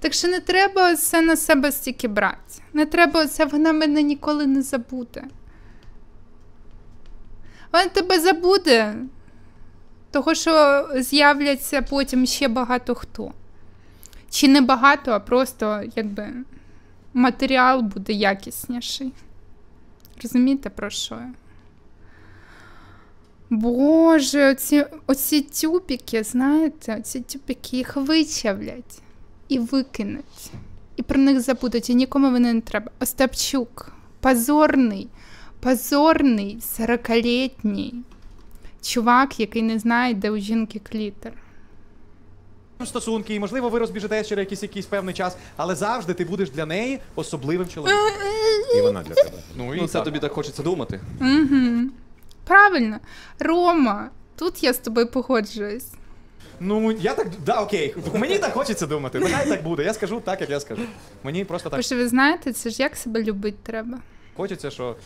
Так що не треба все на себе стільки брати. Не треба оце, вона мене ніколи не забуде. Вона тебе забуде, того що з'являться потім ще багато хто. Чи не багато, а просто, якби, матеріал буде якісніший. Розумієте, про що я? Боже, оці, оці тюпіки, знаєте, оці тюпіки їх вичавлять і викинуть. І про них забудуть, і нікому вони не треба. Остапчук, позорний, позорний, сорокалітній чувак, який не знає, де у жінки клітер. Стосунки, і, можливо, ви розбіжетеся через якийсь, якийсь певний час, але завжди ти будеш для неї особливим чоловіком. І вона для тебе. Ну, і ну, це тобі так хочеться думати. Угу. Правильно. Рома, тут я з тобою погоджуюсь. Ну, я так, да, окей. Мені так хочеться думати, нехай так буде. Я скажу так, як я скажу. Мені просто так. Бо що ви знаєте, це ж як себе любити треба. Хочеться, що...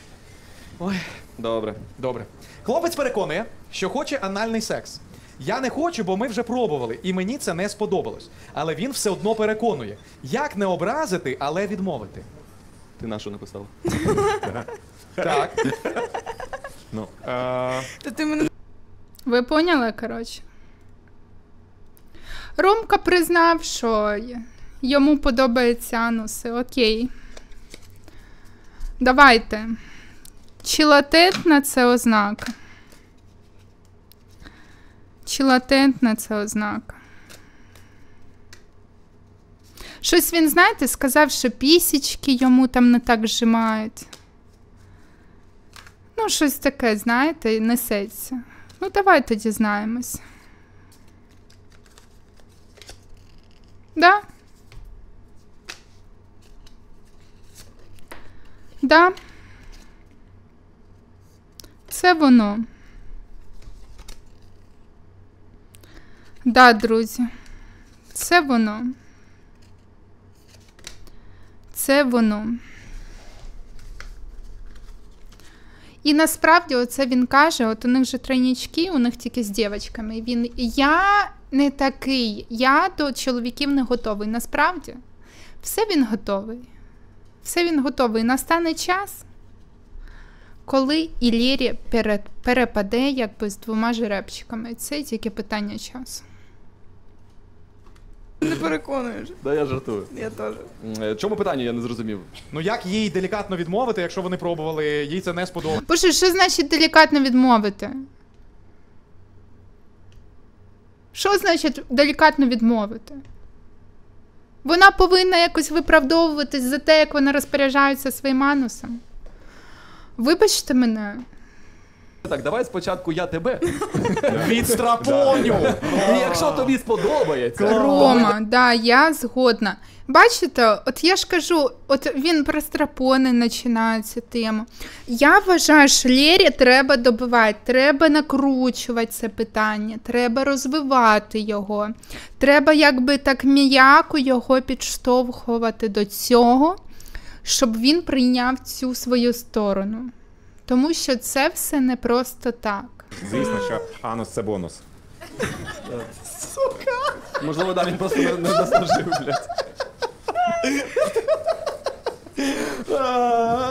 Ой, добре, добре. Хлопець переконує, що хоче анальний секс. Я не хочу, бо ми вже пробували, і мені це не сподобалось. Але він все одно переконує. Як не образити, але відмовити? Ти нашу написав? Так. Ну. Ви поняли, коротше? Ромка признав, що йому подобаються ануси. Окей. Давайте. Чи латентна це ознака? Чи латентна це ознака? Щось він, знаєте, сказав, що пісічки йому там не так зжимають. Ну, щось таке, знаєте, несеться. Ну, давайте дізнаємось. Да? Да. Це воно. Да, друзі, це воно. Це воно. І насправді оце він каже, от у них же тройнічки, у них тільки з дівчатками. І він, я не такий, я до чоловіків не готовий. Насправді, все він готовий. Все він готовий. Настане час, коли і Лєрі перепаде якби з двома жеребчиками. Це тільки питання часу. Не переконуєш. Да, я жартую. Я теж. Чому питання, я не зрозумів. Ну як їй делікатно відмовити, якщо вони пробували, їй це не сподобалося? Боже, що значить делікатно відмовити? Що значить делікатно відмовити? Вона повинна якось виправдовуватись за те, як вона розпоряджається своїм анусом. Вибачте мене. Так, давай спочатку я тебе відстрапоню. І якщо тобі сподобається. Рома, да, я згодна. Бачите, от я ж кажу, от він про страпони починає цю тему. Я вважаю, що Лєрі треба добивати, треба накручувати це питання, треба розвивати його. Треба якби так м'яко його підштовхувати до цього, щоб він прийняв цю свою сторону. Тому що це все не просто так. Звісно, що анус – це бонус. Сука! Можливо, да, він просто не заслужив, блядь.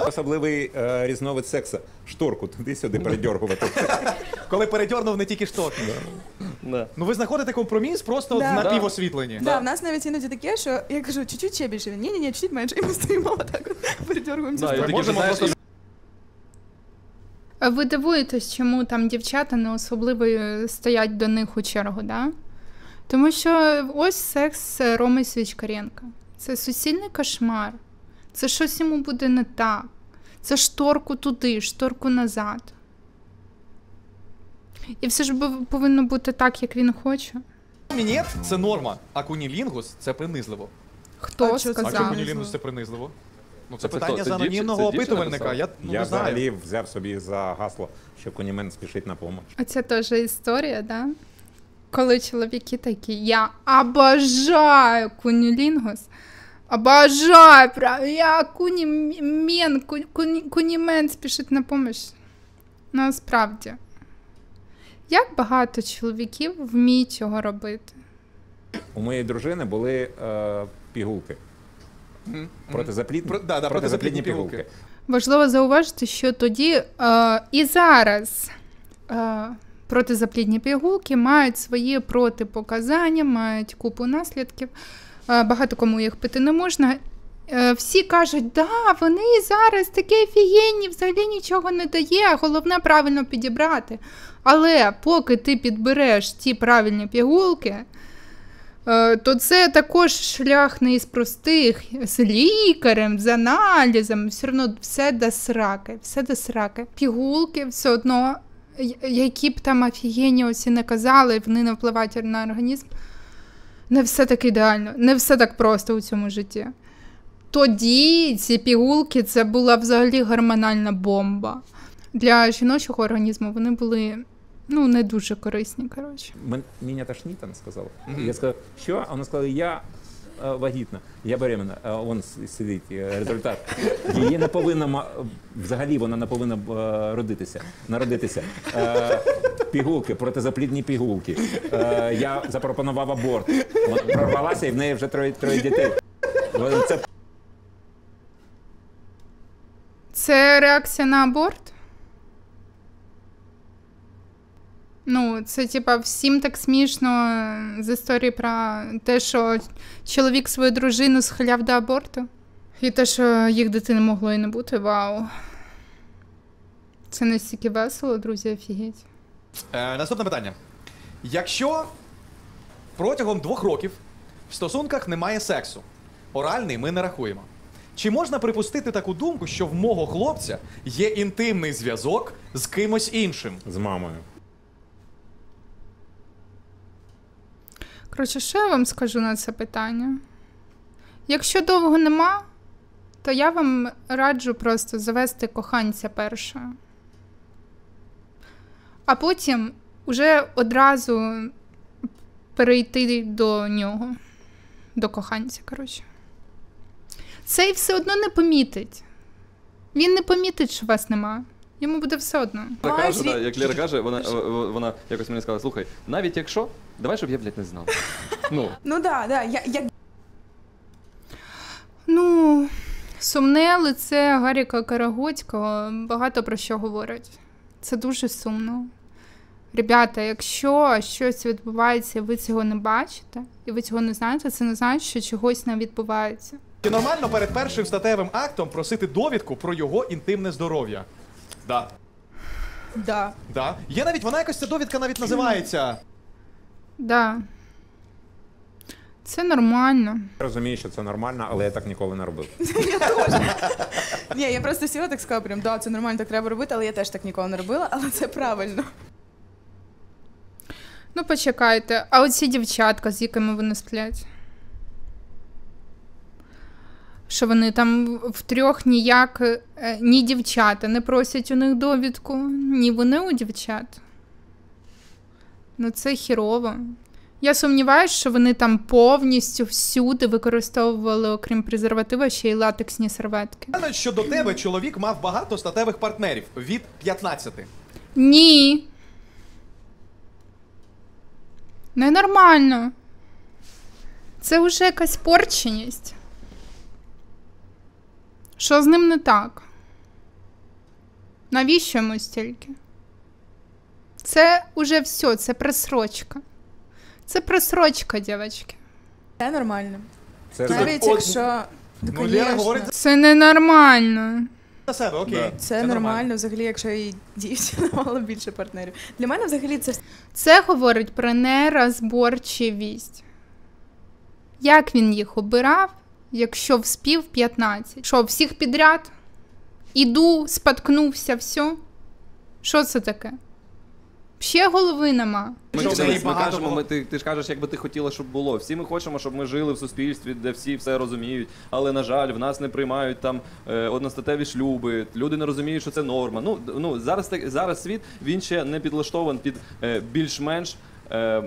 Особливий різновид сексу. Шторку туди-сюди передьоргувати. Коли передьорнув, не тільки шторку. Ну ви знаходите компроміс просто на півосвітленні. Так, в нас навіть іноді таке, що я кажу, чуть-чуть ще більше. Ні-ні-ні, чуть-чуть менше. І ми стоїмо отак, передьоргуємося. Ви дивуєтесь, чому там дівчата не особливо стоять до них у чергу, да? Тому що ось секс Роми Свічкоренка. Це суцільний кошмар. Це щось йому буде не так. Це шторку туди, шторку назад. І все ж повинно бути так, як він хоче. Мінет – це норма, а кунілінгус – це принизливо. Хто а сказав? А кунілінгус – це принизливо? Ну, це, це питання це, це з анонімного опитувальника. Я, ну, я взагалі взяв собі за гасло, що кунімен спішить на помощь. А це теж історія, да? Коли чоловіки такі, я обожаю кунілінгус. Обожаю, я кунімен, кунімен спішить на помощь. Насправді. Як багато чоловіків вміють цього робити? У моєї дружини були е, пігулки. Mm-hmm. Протизаплідні, Про, да, да, протизаплідні пігулки. пігулки. Важливо зауважити, що тоді е, і зараз е, протизаплідні пігулки мають свої протипоказання, мають купу наслідків. Е, багато кому їх пити не можна. Е, всі кажуть, да, вони зараз такі офігенні, взагалі нічого не дає, головне правильно підібрати. Але поки ти підбереш ті правильні пігулки, то це також шлях не із простих, з лікарем, з аналізом, все одно все до сраки, все до сраки. Пігулки все одно, які б там офігенні оці не казали, вони не впливають на організм, не все так ідеально, не все так просто у цьому житті. Тоді ці пігулки, це була взагалі гормональна бомба. Для жіночого організму вони були, ну, не дуже корисні, коротше. Мене тошнить, вона сказала. Mm-hmm. Я сказав, що? Вона сказала, я э, вагітна, я беременна. А вон сидить результат. Її не повинна, взагалі вона не повинна э, родитися, народитися. Э, пігулки, протизаплідні пігулки. Э, я запропонував аборт. Вона прорвалася і в неї вже троє, троє дітей. Це... це реакція на аборт? Ну, це, типа, всім так смішно з історії про те, що чоловік свою дружину схиляв до аборту. І те, що їх дитини могло і не бути, вау. Це настільки весело, друзі, офігеть. Е, наступне питання. Якщо протягом двох років в стосунках немає сексу, оральний ми не рахуємо, чи можна припустити таку думку, що в мого хлопця є інтимний зв'язок з кимось іншим? З мамою. Коротше, що я вам скажу на це питання? Якщо довго нема, то я вам раджу просто завести коханця першого. А потім уже одразу перейти до нього. До коханця, коротше. Цей все одно не помітить. Він не помітить, що вас немає. Йому буде все одно. Лера каже, да, як Лера каже, вона, вона якось мені сказала, слухай, навіть якщо, давай, щоб я, блядь, не знала. Ну, ну да, да, я, я... Ну, сумне лице Гарика Корогодського багато про що говорить. Це дуже сумно. Ребята, якщо щось відбувається, і ви цього не бачите, і ви цього не знаєте, це не значить, що чогось не відбувається. Чи нормально перед першим статевим актом просити довідку про його інтимне здоров'я? Да. Да. Да. Є навіть, вона якось ця довідка навіть називається. Да. Це нормально. Я розумію, що це нормально, але я так ніколи не робив. Я теж. Ні, я просто сіла так сказала, прям, да, це нормально, так треба робити, але я теж так ніколи не робила, але це правильно. Ну, почекайте, а оці дівчатка, з якими вони сплять? Що вони там втрьох ніяк, ні дівчата не просять у них довідку, ні вони у дівчат. Ну це хірово. Я сумніваюся, що вони там повністю всюди використовували, окрім презерватива, ще й латексні серветки. Що до тебе чоловік мав багато статевих партнерів, від п'ятнадцяти. Ні. Ненормально. Це вже якась порченість. Що з ним не так? Навіщо йому стільки? Це уже все, це просрочка. Це просрочка, дівчатки. Це нормально. Це навіть це... якщо... Ну, Лера говорить... Це ненормально. Себе, окей. Да. Це, це нормально. нормально, взагалі, якщо і дівчина мала більше партнерів. Для мене взагалі це... Це говорить про нерозборчивість. Як він їх обирав, якщо вспів п'ятнадцять. Що, всіх підряд? Іду, споткнувся, все? Що це таке? Ще голови нема. Ми, ми, ми, ми кажемо, ми, ти, ти ж кажеш, як би ти хотіла, щоб було. Всі ми хочемо, щоб ми жили в суспільстві, де всі все розуміють. Але, на жаль, в нас не приймають там е, одностатеві шлюби, люди не розуміють, що це норма. Ну, ну зараз, зараз світ, він ще не підлаштований під е, більш-менш е,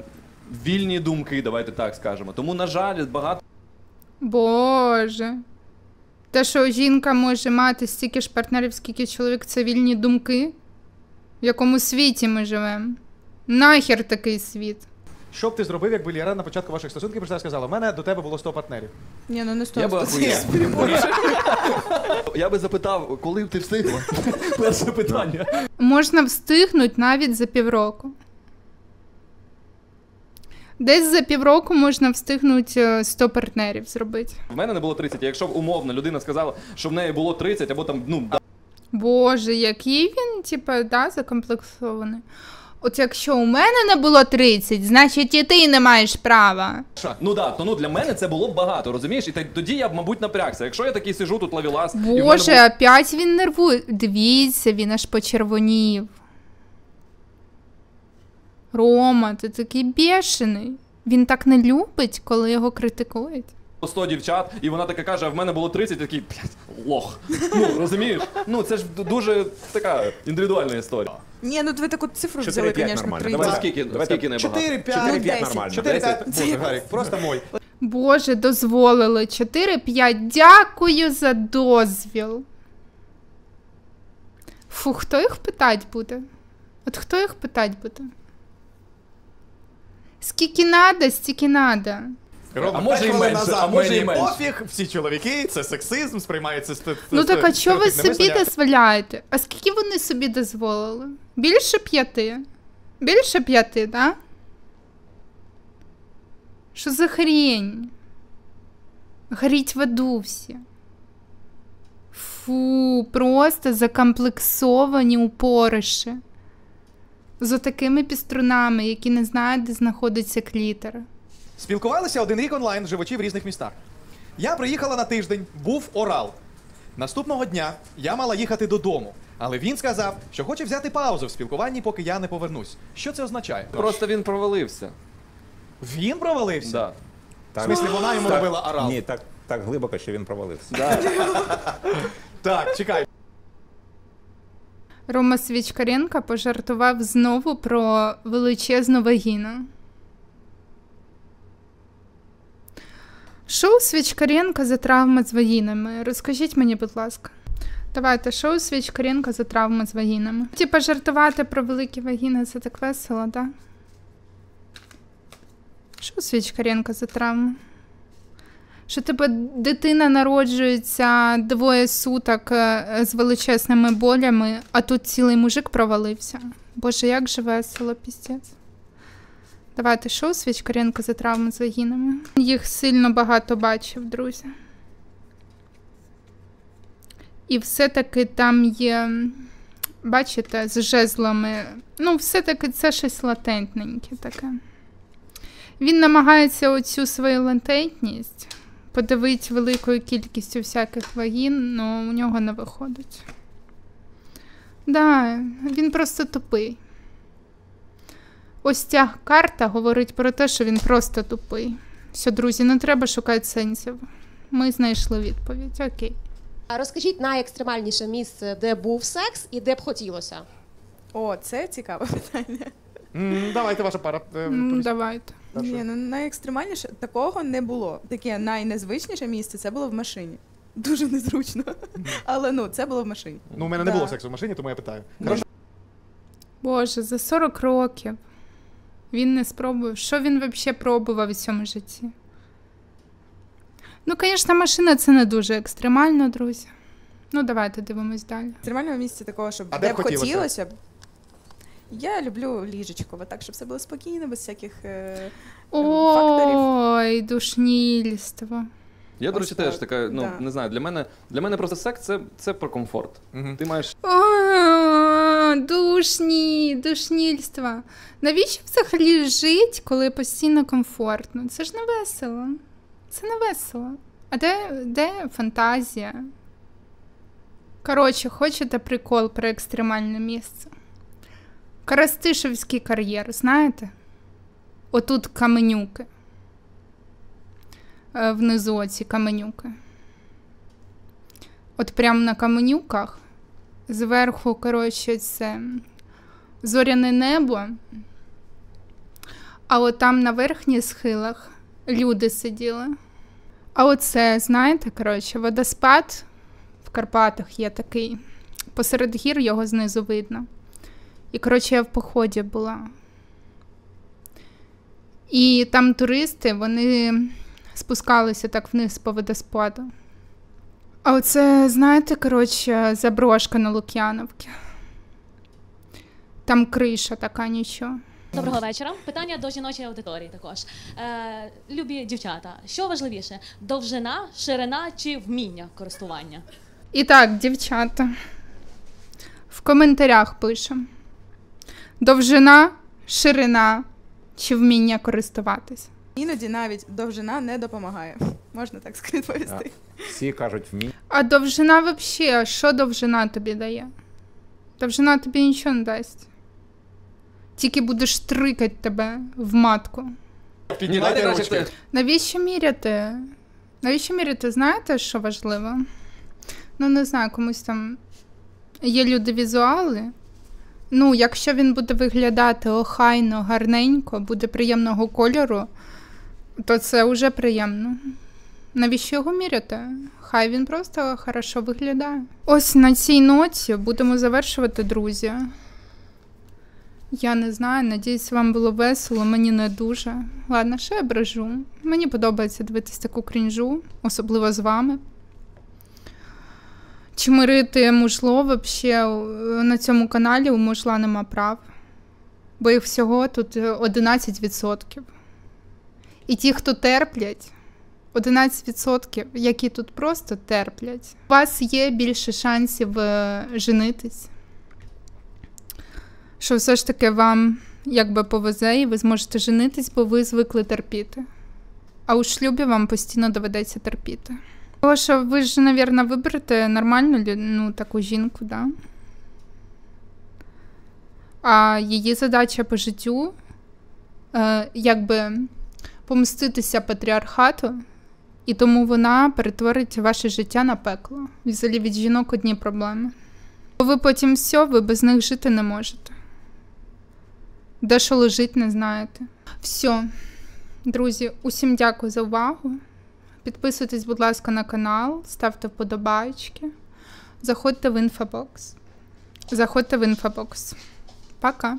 вільні думки, давайте так скажемо. Тому, на жаль, багато... Боже. Те, що жінка може мати стільки ж партнерів, скільки чоловік, це вільні думки? В якому світі ми живемо? Нахер такий світ. Що б ти зробив, якби Лера на початку ваших стосунків прийшла і сказала, у мене до тебе було сто партнерів? Ні, ну не сто. Я би Я би запитав, коли б ти встигла? Перше питання. Можна встигнути навіть за півроку. Десь за півроку можна встигнути сто партнерів зробити. В мене не було тридцять, якщо б умовно людина сказала, що в неї було тридцять, або там, ну... Боже, який він, типа, да, закомплексований. От якщо у мене не було тридцять, значить і ти не маєш права. Ну да, то ну для мене це було б багато, розумієш? І тоді я б, мабуть, напрягся. Якщо я такий сижу тут лавілас... Боже, було... опять він нервує. Дивіться, він аж почервонів. Рома, ти такий бешений. Він так не любить, коли його критикують. сто дівчат, і вона така каже, а в мене було тридцять, такий, блядь, лох. Ну, розумієш? Ну, це ж дуже така індивідуальна історія. Ні, ну ви таку цифру взяли, звісно, тридцять. Давай скільки, скільки небагато? чотири-п'ять нормально. чотири-п'ять. Боже, Гарик, просто мой. Боже, дозволили. чотири-п'ять. Дякую за дозвіл. Фу, хто їх питати буде? От хто їх питати буде? Скільки надо, стільки надо. Рома, а може і менше, а може і менше. Пофіг, всі чоловіки, це сексизм, сприймається... Ну так, а чого ви собі дозволяєте? А скільки вони собі дозволили? Більше п'яти? Більше п'яти, да? Що за хрень? Горіть в аду всі. Фу, просто закомплексовані упориші. З отакими піструнами, які не знають, де знаходиться клітер. Спілкувалися один рік онлайн, живучи в різних містах. Я приїхала на тиждень, був Орал. Наступного дня я мала їхати додому, але він сказав, що хоче взяти паузу в спілкуванні, поки я не повернусь. Що це означає? Просто він провалився. Він провалився? Да. Так. В смислі, вона йому робила Орал? Ні, так, так глибоко, що він провалився. Да. Так, чекай. Рома Свічкоренко пожартував знову про величезну вагіну. Шоу Свічкоренко за травми з вагінами. Розкажіть мені, будь ласка. Давайте, шоу Свічкоренко за травми з вагінами. Типа жартувати про великі вагіни, це так весело, да? Шоу Свічкоренко за травми. Що тебе дитина народжується двоє суток з величезними болями, а тут цілий мужик провалився. Боже, як же весело, піздець. Давайте шоу Свічкоренко за травми з вагінами. Їх сильно багато бачив, друзі. І все-таки там є, бачите, з жезлами. Ну, все-таки це щось латентненьке таке. Він намагається оцю свою латентність подивить великою кількістю всяких вагін, але у нього не виходить. Да, він просто тупий. Ось ця карта говорить про те, що він просто тупий. Все, друзі, не треба шукати сенсів. Ми знайшли відповідь, окей. Розкажіть найекстремальніше місце, де був секс і де б хотілося? О, це цікаве питання. Mm, давайте ваша пара. Mm, давайте. Ні, ну найекстремальніше такого не було. Таке найнезвичніше місце це було в машині. Дуже незручно. Mm. Але ну, це було в машині. Ну, у мене да. не було сексу в машині, тому я питаю. Mm. Боже, за сорок років. Він не спробував. Що він взагалі пробував у цьому житті? Ну, звісно, машина – це не дуже екстремально, друзі. Ну, давайте дивимось далі. Екстремального місця такого, щоб а де б хотілося? хотілося б. Я люблю ліжечко, так, щоб все було спокійно, без всяких е факторів. Ой, душнільство. Я, до речі, теж така, ну, да. не знаю, для мене, для мене просто секс це, це про комфорт. Угу. Ти маєш... О, душні, душнільство. Навіщо взагалі жити, коли постійно комфортно? Це ж не весело. Це не весело. А де, де фантазія? Коротше, хочете прикол про екстремальне місце? Карастишевський кар'єр, знаєте? Отут каменюки. Внизу оці каменюки. От прямо на каменюках. Зверху, коротше, це зоряне небо. А от там на верхніх схилах люди сиділи. А оце, знаєте, коротше, водоспад в Карпатах є такий. Посеред гір його знизу видно. І, коротше, я в поході була. І там туристи, вони спускалися так вниз по водоспаду. А оце, знаєте, коротше, заброшка на Лук'яновці. Там криша така, нічого. Доброго вечора. Питання до жіночої аудиторії також. Е, любі дівчата, що важливіше? Довжина, ширина чи вміння користування? І так, дівчата, в коментарях пишемо. Довжина, ширина чи вміння користуватись? Іноді навіть довжина не допомагає. Можна так відповісти. А, всі кажуть вміння. А довжина взагалі, що довжина тобі дає? Довжина тобі нічого не дасть. Тільки будеш трикати тебе в матку. Піднімайте ручки. Навіщо міряти? Навіщо міряти? Знаєте, що важливо? Ну, не знаю, комусь там є люди-візуали. Ну, якщо він буде виглядати охайно, гарненько, буде приємного кольору, то це вже приємно. Навіщо його міряти? Хай він просто хорошо виглядає. Ось на цій ноті будемо завершувати, друзі. Я не знаю, надіюсь, вам було весело, мені не дуже. Ладно, ще я брежу. Мені подобається дивитись таку крінжу, особливо з вами. Чи мирити мужло вообще на цьому каналі у мужла нема прав. Бо їх всього тут одинадцять відсотків. І ті, хто терплять, одинадцять відсотків, які тут просто терплять. У вас є більше шансів женитись. Що все ж таки вам якби повезе і ви зможете женитись, бо ви звикли терпіти. А у шлюбі вам постійно доведеться терпіти. Тому що ви ж, мабуть, виберете нормальну ну, таку жінку, да? А її задача по життю е, якби помститися патріархату, і тому вона перетворить ваше життя на пекло. Взагалі від жінок одні проблеми. Бо ви потім все, ви без них жити не можете. Де що лежить, не знаєте. Все. Друзі, усім дякую за увагу. Підписуйтесь, будь ласка, на канал, ставте вподобайки. Заходьте в інфобокс. Заходьте в інфобокс. Пока!